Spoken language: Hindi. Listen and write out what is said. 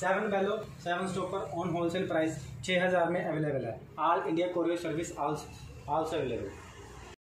सेवन बेलो सेवन स्टॉक पर ऑन होलसेल प्राइस 6000 में अवेलेबल है। All India courier service also available.